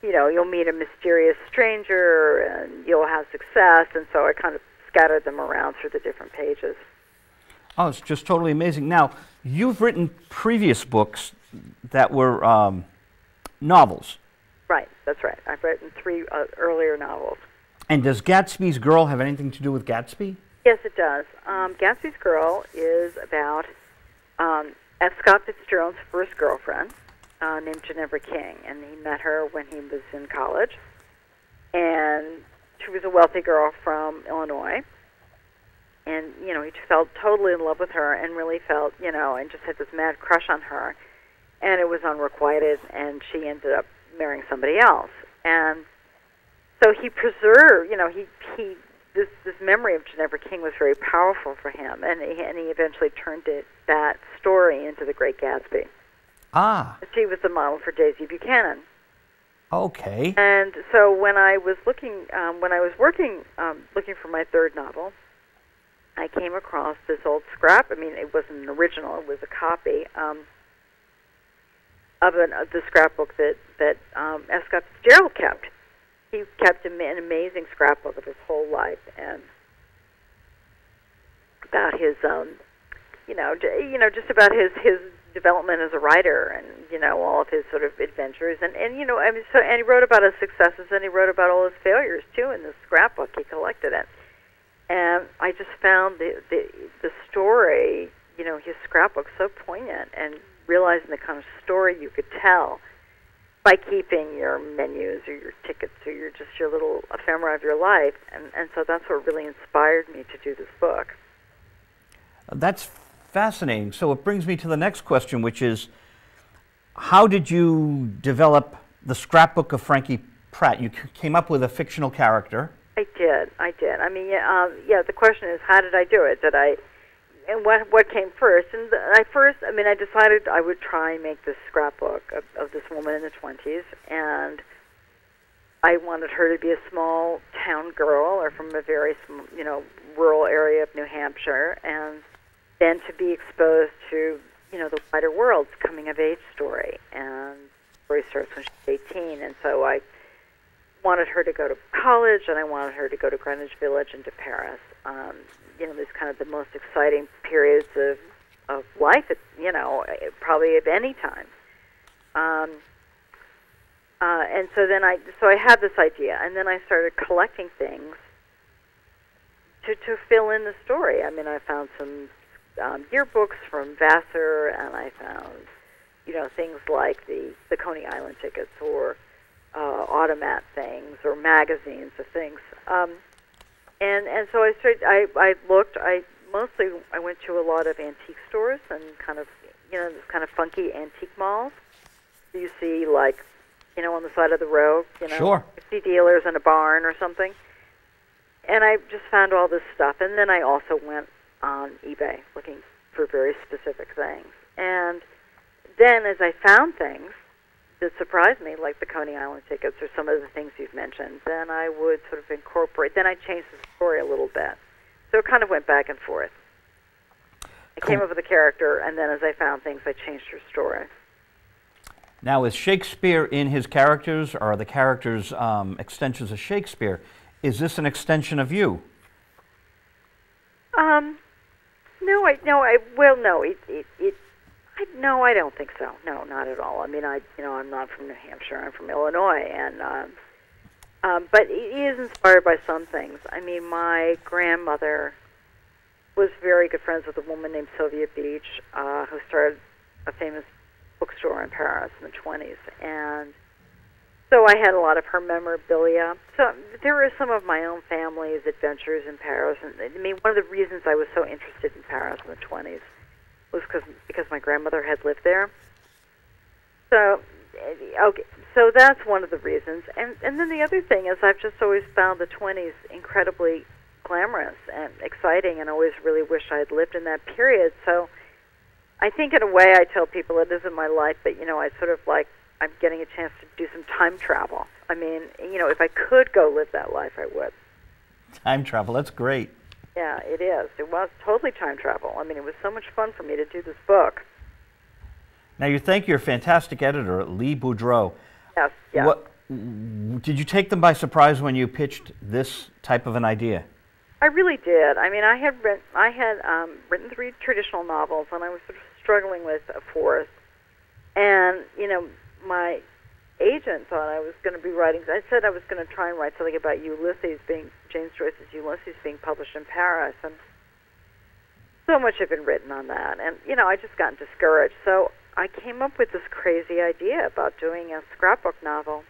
you know, you'll meet a mysterious stranger and you'll have success. And so I kind of scattered them around through the different pages. Oh, it's just totally amazing. Now, you've written previous books that were um, novels. Right, that's right. I've written three uh, earlier novels. And does Gatsby's Girl have anything to do with Gatsby? Yes, it does. Um, Gatsby's Girl is about um, F. Scott Fitzgerald's first girlfriend uh, named Ginevra King, and he met her when he was in college. And she was a wealthy girl from Illinois. And, you know, he fell totally in love with her and really felt, you know, and just had this mad crush on her. And it was unrequited, and she ended up marrying somebody else. And so he preserved, you know, he, he this, this memory of Ginevra King was very powerful for him. And he, and he eventually turned it, that story into The Great Gatsby. Ah. She was the model for Daisy Buchanan. Okay. And so when I was looking, um, when I was working, um, looking for my third novel, I came across this old scrap, I mean, it wasn't an original, it was a copy, um, of, an, of the scrapbook that, that um, F. Scott Fitzgerald kept. He kept an amazing scrapbook of his whole life, and about his, um, you know, you know, just about his, his development as a writer, and, you know, all of his sort of adventures, and, and you know, I mean, so, and he wrote about his successes, and he wrote about all his failures, too, in this scrapbook. He collected it. And I just found the, the the story, you know, his scrapbook so poignant and realizing the kind of story you could tell by keeping your menus or your tickets or your just your little ephemera of your life. And, and so that's what really inspired me to do this book. That's fascinating. So it brings me to the next question, which is, how did you develop The Scrapbook of Frankie Pratt? You came up with a fictional character. I did. I did. I mean, yeah, um, yeah, the question is, how did I do it? Did I... And what what came first? And I first, I mean, I decided I would try and make this scrapbook of, of this woman in the twenties, and I wanted her to be a small town girl, or from a very, you know, rural area of New Hampshire, and then to be exposed to, you know, the wider world's coming-of-age story. And the story starts when she's eighteen, and so I wanted her to go to college, and I wanted her to go to Greenwich Village and to Paris. Um, you know, these kind of the most exciting periods of, of life, at, you know, probably of any time. Um, uh, and so then I, so I had this idea, and then I started collecting things to, to fill in the story. I mean, I found some um, yearbooks from Vassar, and I found, you know, things like the, the Coney Island tickets, or uh, automat things, or magazines of things. Um, And and so I started, I I looked. I mostly I went to a lot of antique stores and kind of, you know, this kind of funky antique malls. You see, like, you know, on the side of the road, you know, sure, fifty dealers in a barn or something. And I just found all this stuff. And then I also went on eBay looking for very specific things. And then as I found things that surprised me, like the Coney Island tickets or some of the things you've mentioned, then I would sort of incorporate, then I changed the story a little bit. So it kind of went back and forth. I cool. came up with a character, and then as I found things, I changed her story. Now, is Shakespeare in his characters, or are the characters um, extensions of Shakespeare? Is this an extension of you? Um, no, I, no, I, well, no, it, it, it I, no, I don't think so. No, not at all. I mean, I, you know, I'm not from New Hampshire. I'm from Illinois, and um, um, but it is inspired by some things. I mean, my grandmother was very good friends with a woman named Sylvia Beach, uh, who started a famous bookstore in Paris in the twenties, and so I had a lot of her memorabilia. So there is some of my own family's adventures in Paris, and I mean, one of the reasons I was so interested in Paris in the twenties was because because my grandmother had lived there. So, okay, so that's one of the reasons. And and then the other thing is I've just always found the twenties incredibly glamorous and exciting, and always really wish I had lived in that period. So, I think in a way I tell people it isn't my life, but you know I sort of like I'm getting a chance to do some time travel. I mean, you know, if I could go live that life, I would. Time travel, that's great. Yeah, it is. It was totally time travel. I mean, it was so much fun for me to do this book. Now, you thank your fantastic editor, Lee Boudreaux. Yes, yes. What, did you take them by surprise when you pitched this type of an idea? I really did. I mean, I had, written, I had um, written three traditional novels, and I was sort of struggling with a fourth. And, you know, my agent thought I was going to be writing, I said I was going to try and write something about Ulysses being, James Joyce's Ulysses being published in Paris, and so much had been written on that, and you know I just got discouraged, so I came up with this crazy idea about doing a scrapbook novel.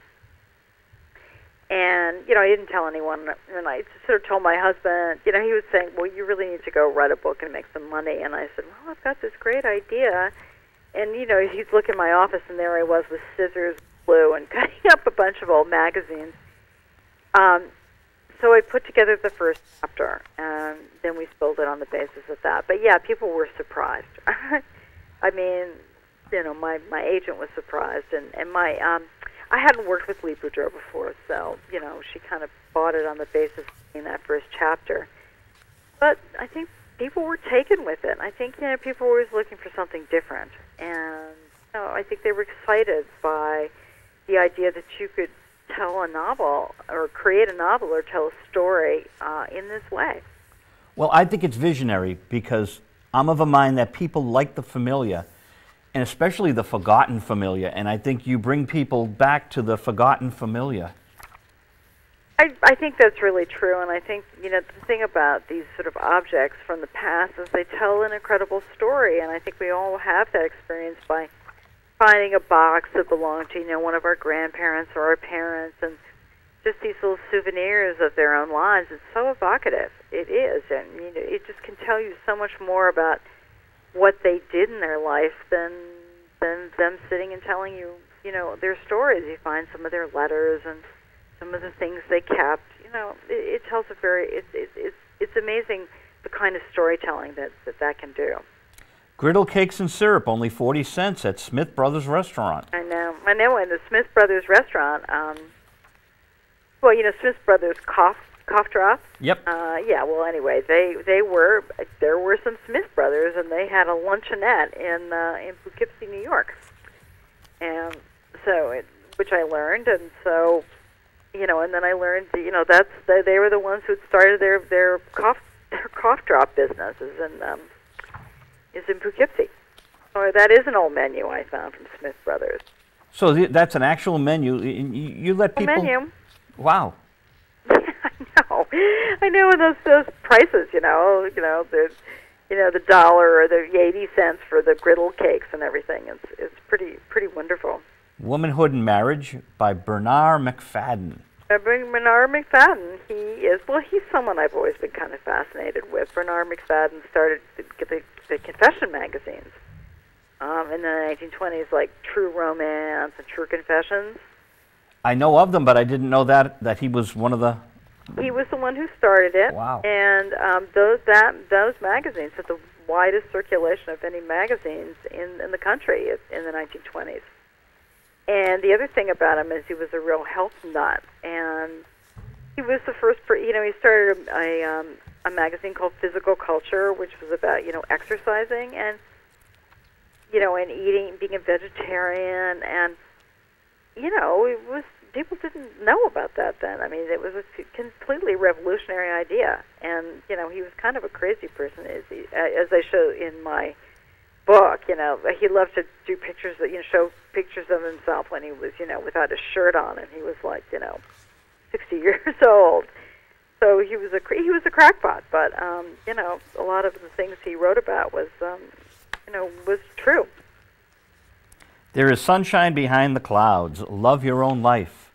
And you know I didn't tell anyone, and I sort of told my husband. You know he was saying, well, you really need to go write a book and make some money, and I said, well, I've got this great idea. And you know he'd look in my office, and there I was with scissors, glue, and cutting up a bunch of old magazines. Um, so I put together the first chapter, and then we sold it on the basis of that. But yeah, people were surprised. I mean, you know, my, my agent was surprised, and, and my um, I hadn't worked with Lee Boudreaux before, so you know she kind of bought it on the basis in that first chapter. But I think people were taken with it. I think you know people were always looking for something different, and you know, I think they were excited by the idea that you could tell a novel or create a novel or tell a story uh, in this way. Well, I think it's visionary, because I'm of a mind that people like the familiar, and especially the forgotten familiar, and I think you bring people back to the forgotten familiar. I, I think that's really true, and I think, you know, the thing about these sort of objects from the past is they tell an incredible story, and I think we all have that experience by finding a box that belonged to, you know, one of our grandparents or our parents, and just these little souvenirs of their own lives. It's so evocative. It is, and you know, it just can tell you so much more about what they did in their life than than them sitting and telling you, you know, their stories. You find some of their letters and some of the things they kept. You know, it, it tells a very, it's it, it's it's amazing the kind of storytelling that, that that can do. Griddle cakes and syrup, only forty cents at Smith Brothers Restaurant. I know, I know, and the Smith Brothers Restaurant, um, well, you know, Smith Brothers cough cough drop. Yep. Uh, yeah. Well, anyway, they they were there were some Smith Brothers, and they had a luncheonette in uh, in Poughkeepsie, New York, and so it, which I learned, and so you know, and then I learned, you know, that's they, they were the ones who started their their cough their cough drop businesses, and um, is in Poughkeepsie. So that is an old menu I found from Smith Brothers. So th that's an actual menu. You, you let people. A menu. Wow. I know, I know. And those those prices, you know, you know the, you know the dollar or the eighty cents for the griddle cakes and everything. It's it's pretty pretty wonderful. Womanhood and Marriage by Bernarr Macfadden. Uh, Bernarr Macfadden. He is well. He's someone I've always been kind of fascinated with. Bernarr Macfadden started the, the, the confession magazines um, in the nineteen twenties, like True Romance and True Confessions. I know of them, but I didn't know that that he was one of the. He was the one who started it. Wow! And um, those that those magazines had the widest circulation of any magazines in in the country in the nineteen twenties. And the other thing about him is he was a real health nut, and he was the first. You know, he started a um, a magazine called Physical Culture, which was about you know exercising and you know and eating, being a vegetarian and. You know, it was people didn't know about that then. I mean, it was a completely revolutionary idea, and you know, he was kind of a crazy person, as, he, as I show in my book. You know, he loved to do pictures that you know show pictures of himself when he was you know without a shirt on, and he was like you know sixty years old. So he was a he was a crackpot, but um, you know, a lot of the things he wrote about was um, you know was true. There is sunshine behind the clouds. Love your own life.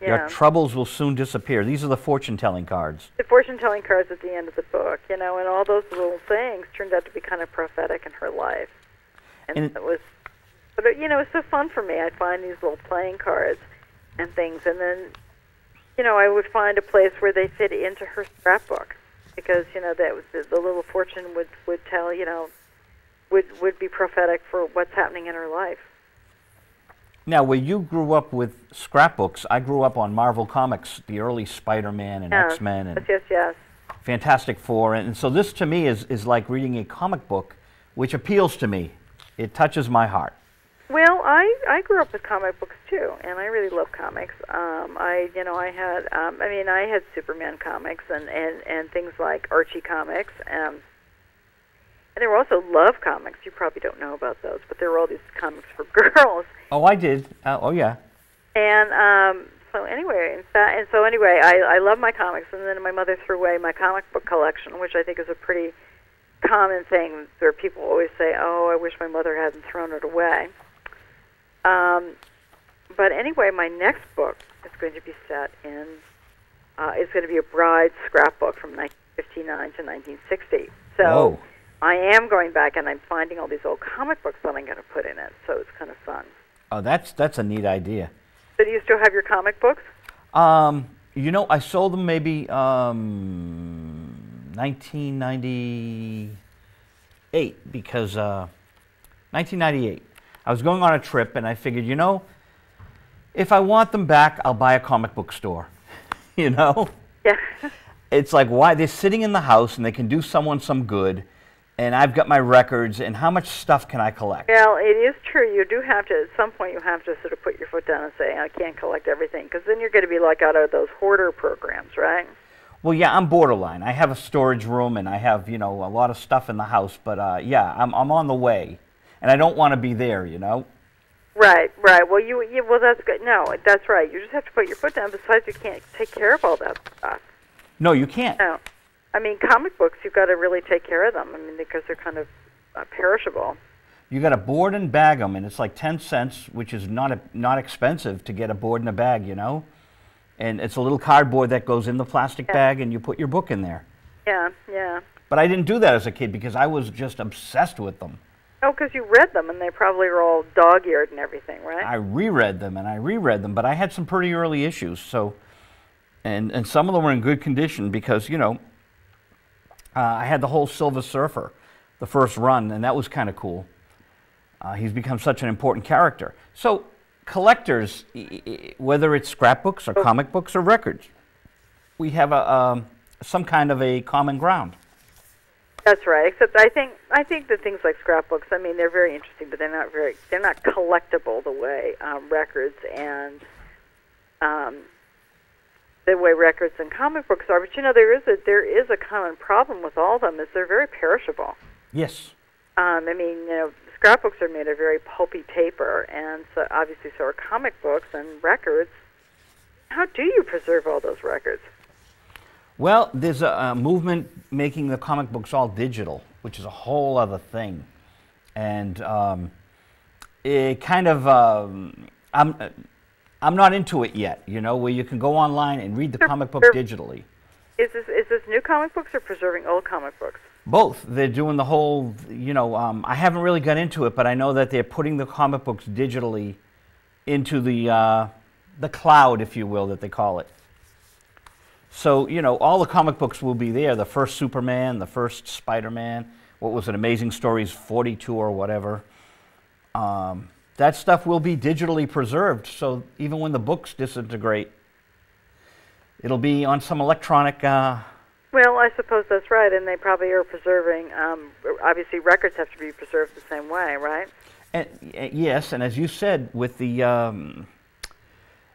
Yeah. Your troubles will soon disappear. These are the fortune-telling cards. The fortune-telling cards at the end of the book, you know, and all those little things turned out to be kind of prophetic in her life. And, and it was, but it, you know, it was so fun for me. I'd find these little playing cards and things, and then, you know, I would find a place where they fit into her scrapbook because, you know, that was the, the little fortune would, would tell, you know, would, would be prophetic for what's happening in her life. Now, where you grew up with scrapbooks, I grew up on Marvel Comics, the early Spider-Man and yeah, X-Men and yes, yes, yes. Fantastic Four. And, and so this, to me, is, is like reading a comic book, which appeals to me. It touches my heart. Well, I, I grew up with comic books, too, and I really love comics. Um, I, you know, I had, um, I mean, I had Superman comics and, and, and things like Archie comics. Um, and there were also love comics. You probably don't know about those, but there were all these comics for girls. Oh, I did. Uh, oh, yeah. And um, so anyway, in fact, and so anyway, I, I love my comics. And then my mother threw away my comic book collection, which I think is a pretty common thing where people always say, "Oh, I wish my mother hadn't thrown it away." Um, but anyway, my next book is going to be set in. Uh, it's going to be a bride's scrapbook from nineteen fifty-nine to nineteen sixty. So. Whoa. I am going back, and I'm finding all these old comic books that I'm going to put in it. So it's kind of fun. Oh, that's that's a neat idea. So do you still have your comic books? Um, you know, I sold them maybe um, nineteen ninety-eight because uh, nineteen ninety-eight. I was going on a trip, and I figured, you know, if I want them back, I'll buy a comic book store. You know? Yeah. It's like why they're sitting in the house, and they can do someone some good. And I've got my records, and how much stuff can I collect? Well, it is true. You do have to, at some point, you have to sort of put your foot down and say, I can't collect everything, because then you're going to be like out of those hoarder programs, right? Well, yeah, I'm borderline. I have a storage room, and I have, you know, a lot of stuff in the house, but, uh, yeah, I'm, I'm on the way, and I don't want to be there, you know? Right, right. Well, you, you, well, that's good. No, that's right. You just have to put your foot down. Besides, you can't take care of all that stuff. No, you can't. No, I mean, comic books, you've got to really take care of them. I mean, because they're kind of uh, perishable. You got to board and bag them, and it's like ten cents, which is not a, not expensive to get a board and a bag, you know. And it's a little cardboard that goes in the plastic yeah. bag, and you put your book in there. Yeah, yeah. But I didn't do that as a kid because I was just obsessed with them. Oh, because you read them, and they probably were all dog-eared and everything, right? I reread them, and I reread them, but I had some pretty early issues, so, and, and some of them were in good condition because, you know, uh, I had the whole Silver Surfer, the first run, and that was kind of cool. Uh, he's become such an important character. So collectors, e e whether it's scrapbooks or oh. comic books or records, we have a, um, some kind of a common ground. That's right. Except I think I think that things like scrapbooks, I mean, they're very interesting, but they're not very they're not collectible the way um, records and um, the way records and comic books are. But you know, there is a there is a common problem with all of them is they're very perishable. Yes. Um, I mean, you know, scrapbooks are made of very pulpy paper, and so obviously so are comic books and records. How do you preserve all those records? Well, there's a, a movement making the comic books all digital, which is a whole other thing. And um, it kind of, um, I'm, I'm not into it yet, you know, where you can go online and read the comic book digitally. Is this, is this new comic books or preserving old comic books? Both. They're doing the whole, you know, um, I haven't really got into it, but I know that they're putting the comic books digitally into the, uh, the cloud, if you will, that they call it. So, you know, all the comic books will be there. The first Superman, the first Spider-Man, what was it, Amazing Stories forty-two or whatever. Um, that stuff will be digitally preserved, so even when the books disintegrate, it'll be on some electronic... Uh, well, I suppose that's right, and they probably are preserving... Um, obviously, records have to be preserved the same way, right? And, uh, yes, and as you said, with the, um,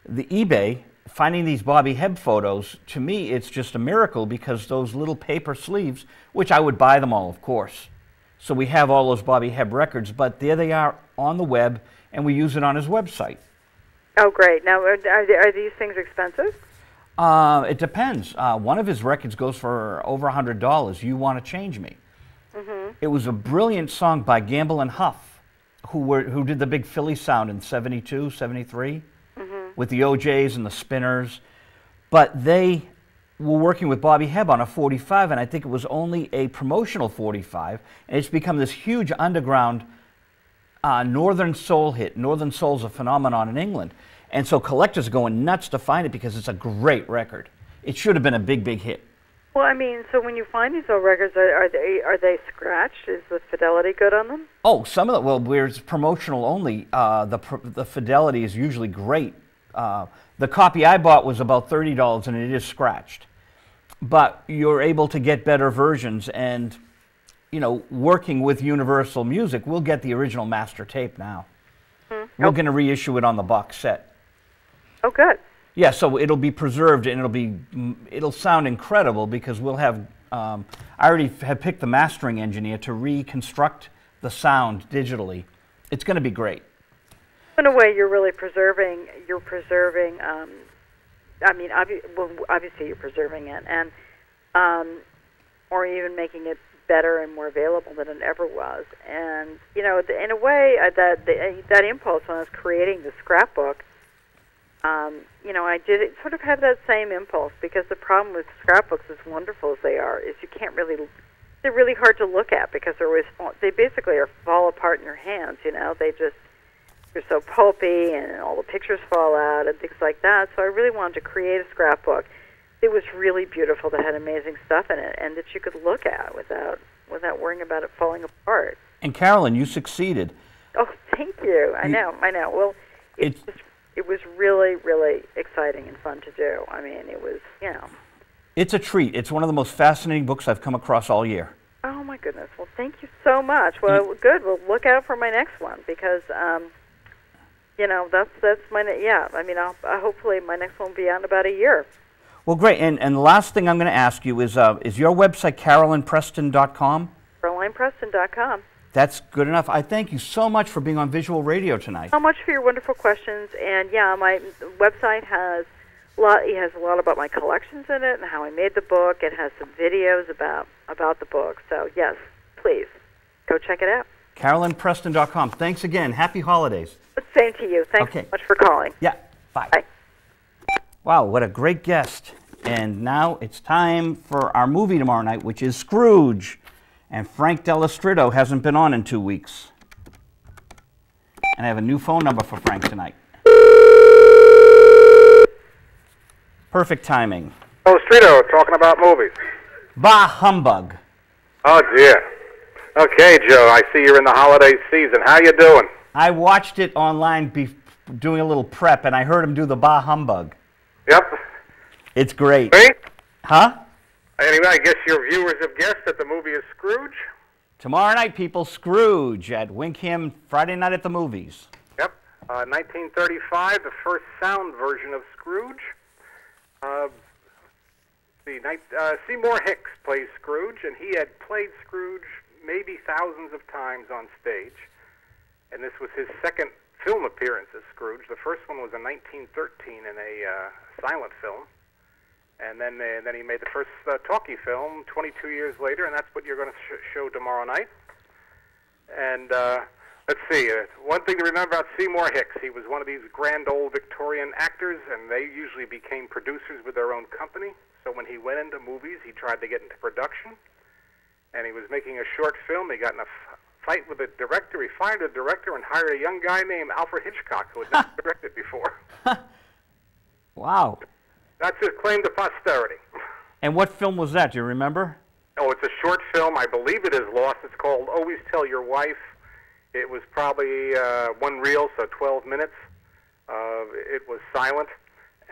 the eBay... Finding these Bobby Hebb photos, to me, it's just a miracle because those little paper sleeves, which I would buy them all, of course. So we have all those Bobby Hebb records, but there they are on the web, and we use it on his website. Oh, great. Now, are, are these things expensive? Uh, it depends. Uh, one of his records goes for over a hundred dollars, You Want to Change Me. Mm-hmm. It was a brilliant song by Gamble and Huff, who, were, who did the big Philly sound in seventy-two, seventy-three. With the O Js and the Spinners, but they were working with Bobby Hebb on a forty-five, and I think it was only a promotional forty-five, and it's become this huge underground uh, Northern Soul hit. Northern Soul's a phenomenon in England, and so collectors are going nuts to find it because it's a great record. It should have been a big, big hit. Well, I mean, so when you find these old records, are, are they are they scratched? Is the fidelity good on them? Oh, some of the well, where it's promotional only, uh, the pr the fidelity is usually great. Uh, the copy I bought was about thirty dollars, and it is scratched. But you're able to get better versions, and, you know, working with Universal Music, we'll get the original master tape now. Mm. We're oh. going to reissue it on the box set. Oh, good. Yeah, so it'll be preserved, and it'll be it'll sound incredible because we'll have. Um, I already have picked the mastering engineer to reconstruct the sound digitally. It's going to be great. In a way, you're really preserving. You're preserving. Um, I mean, obvi well, obviously, you're preserving it, and um, or even making it better and more available than it ever was. And you know, the, in a way, uh, that the, uh, that impulse when I was creating the scrapbook, um, you know, I did it, sort of have that same impulse because the problem with scrapbooks, as wonderful as they are, is you can't really. They're really hard to look at because they're always fall, they basically are fall apart in your hands. You know, they just. They're so pulpy, and all the pictures fall out, and things like that. So I really wanted to create a scrapbook that was really beautiful, that had amazing stuff in it, and that you could look at without without worrying about it falling apart. And Caroline, you succeeded. Oh, thank you. I you, know, I know. Well, it it's, was, it was really, really exciting and fun to do. I mean, it was, you know. It's a treat. It's one of the most fascinating books I've come across all year. Oh my goodness. Well, thank you so much. Well, you, good. Well, look out for my next one because. Um, You know, that's, that's my, yeah, I mean, I'll, uh, hopefully my next one will be on about a year. Well, great. And, and the last thing I'm going to ask you is, uh, is your website Caroline Preston dot com? Caroline Preston dot com. That's good enough. I thank you so much for being on Visual Radio tonight. So much for your wonderful questions. And yeah, my website has a lot, it has a lot about my collections in it and how I made the book. It has some videos about, about the book. So yes, please, go check it out. Caroline Preston dot com. Thanks again. Happy holidays. Same to you. Thanks okay. so much for calling. Yeah. Bye. Bye. Wow, what a great guest. And now it's time for our movie tomorrow night, which is Scrooge. And Frank Dell'Estrido hasn't been on in two weeks. And I have a new phone number for Frank tonight. Perfect timing. Oh, Estrido, talking about movies. Bah humbug. Oh, dear. Okay, Joe, I see you're in the holiday season. How you doing? I watched it online be doing a little prep, and I heard him do the bah humbug. Yep. It's great. Hey? Huh? Anyway, I guess your viewers have guessed that the movie is Scrooge. Tomorrow night, people, Scrooge at Winkham, Friday night at the movies. Yep, uh, nineteen thirty-five, the first sound version of Scrooge. Uh, the night, uh, Seymour Hicks plays Scrooge, and he had played Scrooge maybe thousands of times on stage. And this was his second film appearance as Scrooge. The first one was in nineteen thirteen in a uh, silent film. And then, uh, then he made the first uh, talkie film twenty-two years later, and that's what you're going to sh show tomorrow night. And uh, let's see, uh, one thing to remember about Seymour Hicks, he was one of these grand old Victorian actors, and they usually became producers with their own company. So when he went into movies, he tried to get into production, and he was making a short film. He got in a f fight with a director. He fired a director and hired a young guy named Alfred Hitchcock, who had never directed before. Wow. That's his claim to posterity. And what film was that? Do you remember? Oh, it's a short film. I believe it is lost. It's called Always Tell Your Wife. It was probably uh, one reel, so twelve minutes. Uh, it was silent,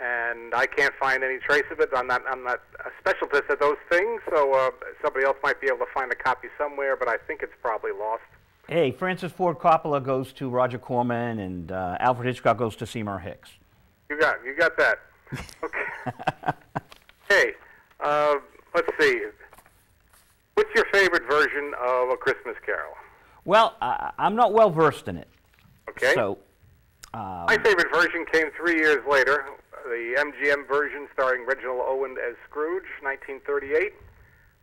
and I can't find any trace of it. I'm not, I'm not a specialist at those things, so uh, somebody else might be able to find a copy somewhere, but I think it's probably lost. Hey, Francis Ford Coppola goes to Roger Corman, and uh, Alfred Hitchcock goes to Seymour Hicks. You got, you got that. Okay. Hey, uh, let's see. What's your favorite version of A Christmas Carol? Well, uh, I'm not well versed in it. Okay. So, um, my favorite version came three years later, the M G M version starring Reginald Owen as Scrooge, nineteen thirty-eight.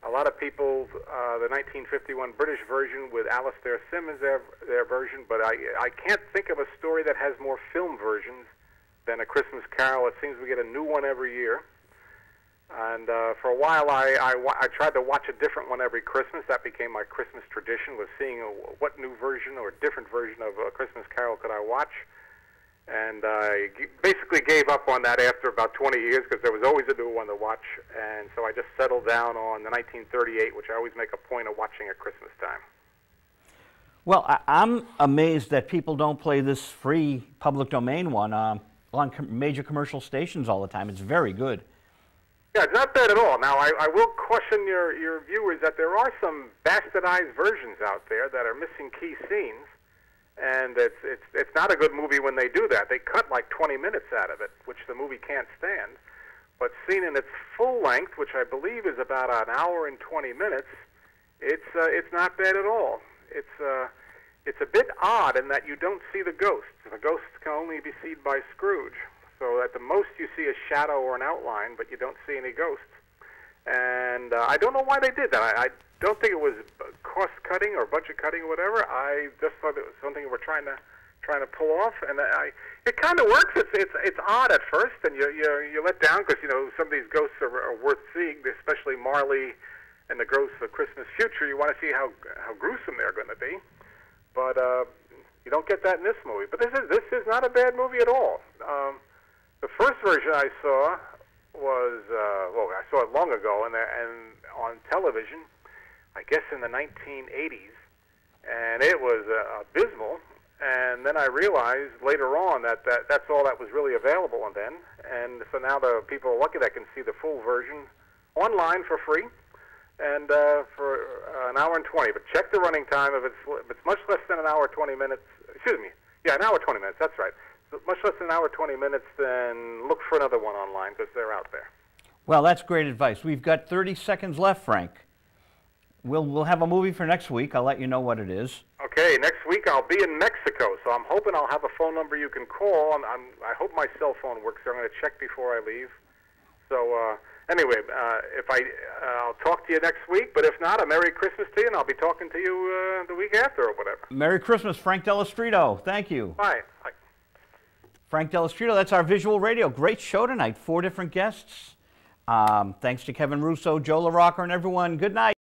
A lot of people, uh, the nineteen fifty-one British version with Alastair Sim is their, their version, but I, I can't think of a story that has more film versions than A Christmas Carol. It seems we get a new one every year. And uh, for a while, I, I, I tried to watch a different one every Christmas. That became my Christmas tradition, was seeing a, what new version or different version of A Christmas Carol could I watch. And I g basically gave up on that after about twenty years because there was always a new one to watch. And so I just settled down on the nineteen thirty-eight, which I always make a point of watching at Christmas time. Well, I, I'm amazed that people don't play this free public domain one. Um, on com major commercial stations all the time. It's very good. Yeah, it's not bad at all. Now, I, I will caution your, your viewers that there are some bastardized versions out there that are missing key scenes, and it's, it's, it's not a good movie when they do that. They cut like twenty minutes out of it, which the movie can't stand. But seen in its full length, which I believe is about an hour and twenty minutes, it's, uh, it's not bad at all. It's... Uh, It's a bit odd in that you don't see the ghosts. The ghosts can only be seen by Scrooge. So at the most you see a shadow or an outline, but you don't see any ghosts. And uh, I don't know why they did that. I, I don't think it was cost-cutting or budget-cutting or whatever. I just thought it was something we were trying to trying to pull off, and I, it kind of works. It's, it's, it's odd at first, and you, you, you let down because, you know, some of these ghosts are, are worth seeing, especially Marley and the Ghosts of Christmas Future. You want to see how, how gruesome they're going to be. But uh, you don't get that in this movie. But this is this is not a bad movie at all. Um, the first version I saw was uh, well, I saw it long ago, and and on television, I guess in the nineteen eighties, and it was uh, abysmal. And then I realized later on that, that that's all that was really available. And then and so now the people are lucky that can see the full version online for free. And uh, for an hour and twenty, but check the running time. If it's if it's much less than an hour twenty minutes, excuse me, yeah, an hour twenty minutes. That's right. So much less than an hour twenty minutes, then look for another one online because they're out there. Well, that's great advice. We've got thirty seconds left, Frank. we'll we'll have a movie for next week. I'll let you know what it is. Okay, next week I'll be in Mexico, so I'm hoping I'll have a phone number you can call. I'm, I'm, I hope my cell phone works. So I'm going to check before I leave. So uh, anyway, uh, if I uh, I'll talk to you next week, but if not, a Merry Christmas to you, and I'll be talking to you uh, the week after or whatever. Merry Christmas, Frank Dell'Estrito. Thank you. Bye. Bye. Frank Dell'Estrito, that's our visual radio. Great show tonight. Four different guests. Um, thanks to Kevin Russo, Joe LaRocca, and everyone. Good night.